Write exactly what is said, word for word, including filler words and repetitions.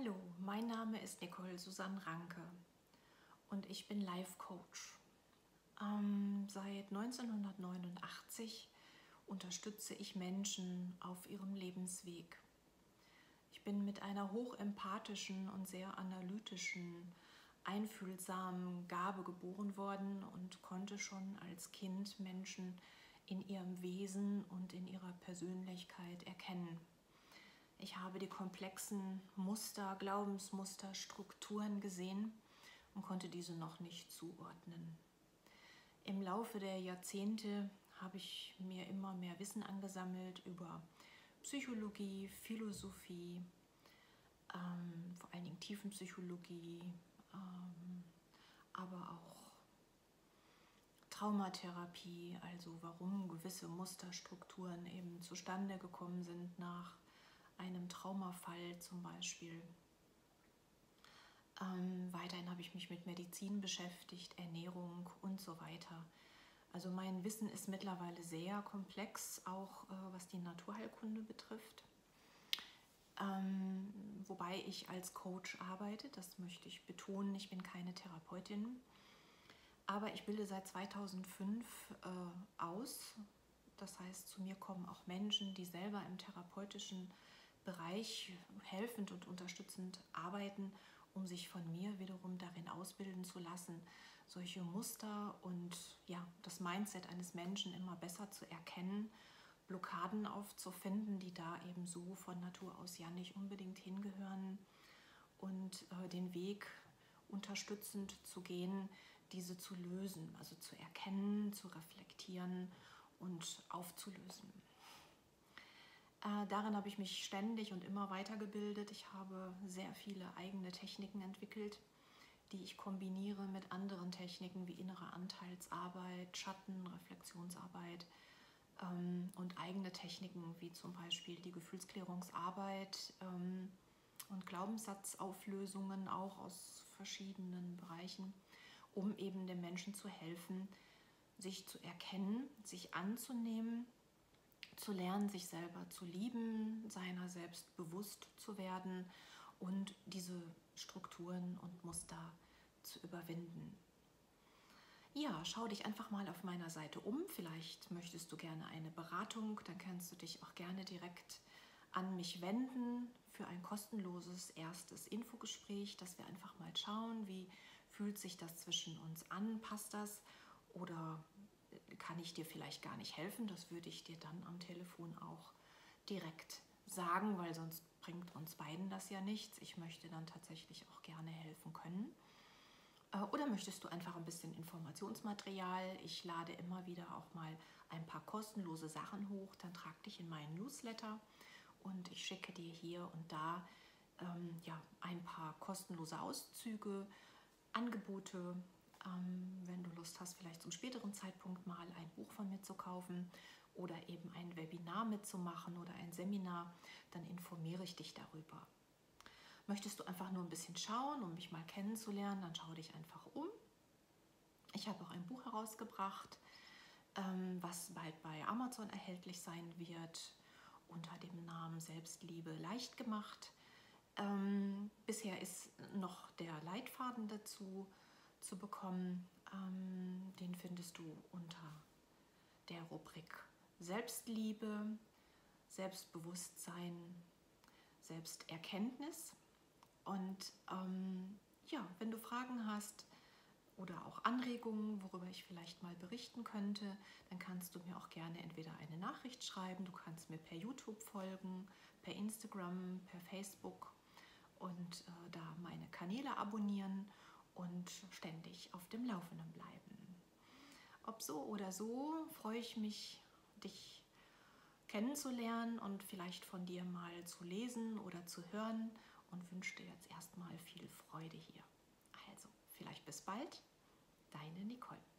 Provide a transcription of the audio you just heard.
Hallo, mein Name ist Nicole Susann Ranke und ich bin Life-Coach. Ähm, seit neunzehnhundertneunundachtzig unterstütze ich Menschen auf ihrem Lebensweg. Ich bin mit einer hochempathischen und sehr analytischen, einfühlsamen Gabe geboren worden und konnte schon als Kind Menschen in ihrem Wesen und in ihrer Persönlichkeit erkennen. Ich habe die komplexen Muster, Glaubensmuster, Strukturen gesehen und konnte diese noch nicht zuordnen. Im Laufe der Jahrzehnte habe ich mir immer mehr Wissen angesammelt über Psychologie, Philosophie, ähm, vor allen Dingen Tiefenpsychologie, ähm, aber auch Traumatherapie, also warum gewisse Musterstrukturen eben zustande gekommen sind nach einem Traumafall zum Beispiel. Ähm, weiterhin habe ich mich mit Medizin beschäftigt, Ernährung und so weiter. Also mein Wissen ist mittlerweile sehr komplex, auch äh, was die Naturheilkunde betrifft. Ähm, wobei ich als Coach arbeite, das möchte ich betonen, ich bin keine Therapeutin. Aber ich bilde seit zweitausendfünf äh, aus. Das heißt, zu mir kommen auch Menschen, die selber im therapeutischen Bereich helfend und unterstützend arbeiten, um sich von mir wiederum darin ausbilden zu lassen, solche Muster und ja, das Mindset eines Menschen immer besser zu erkennen, Blockaden aufzufinden, die da eben so von Natur aus ja nicht unbedingt hingehören und äh, den Weg unterstützend zu gehen, diese zu lösen, also zu erkennen, zu reflektieren und aufzulösen. Äh, darin habe ich mich ständig und immer weitergebildet. Ich habe sehr viele eigene Techniken entwickelt, die ich kombiniere mit anderen Techniken wie innere Anteilsarbeit, Schatten, Reflexionsarbeit ähm, und eigene Techniken wie zum Beispiel die Gefühlsklärungsarbeit ähm, und Glaubenssatzauflösungen auch aus verschiedenen Bereichen, um eben den Menschen zu helfen, sich zu erkennen, sich anzunehmen, zu lernen, sich selber zu lieben, seiner selbst bewusst zu werden und diese Strukturen und Muster zu überwinden. Ja, schau dich einfach mal auf meiner Seite um. Vielleicht möchtest du gerne eine Beratung, dann kannst du dich auch gerne direkt an mich wenden für ein kostenloses erstes Infogespräch, dass wir einfach mal schauen, wie fühlt sich das zwischen uns an, passt das? Oder kann ich dir vielleicht gar nicht helfen? Das würde ich dir dann am Telefon auch direkt sagen, weil sonst bringt uns beiden das ja nichts. Ich möchte dann tatsächlich auch gerne helfen können. Oder möchtest du einfach ein bisschen Informationsmaterial? Ich lade immer wieder auch mal ein paar kostenlose Sachen hoch. Dann trag dich in meinen Newsletter und ich schicke dir hier und da ähm, ja, ein paar kostenlose Auszüge, Angebote, wenn du Lust hast, vielleicht zum späteren Zeitpunkt mal ein Buch von mir zu kaufen oder eben ein Webinar mitzumachen oder ein Seminar, dann informiere ich dich darüber. Möchtest du einfach nur ein bisschen schauen, um mich mal kennenzulernen, dann schau dich einfach um. Ich habe auch ein Buch herausgebracht, was bald bei Amazon erhältlich sein wird, unter dem Namen Selbstliebe leicht gemacht. Bisher ist noch der Leitfaden dazu zu bekommen, ähm, den findest du unter der Rubrik Selbstliebe, Selbstbewusstsein, Selbsterkenntnis. Und ähm, ja, wenn du Fragen hast oder auch Anregungen, worüber ich vielleicht mal berichten könnte, dann kannst du mir auch gerne entweder eine Nachricht schreiben, du kannst mir per YouTube folgen, per Instagram, per Facebook und äh, da meine Kanäle abonnieren und ständig auf dem Laufenden bleiben. Ob so oder so, freue ich mich, dich kennenzulernen und vielleicht von dir mal zu lesen oder zu hören und wünsche dir jetzt erstmal viel Freude hier. Also, vielleicht bis bald, deine Nicole.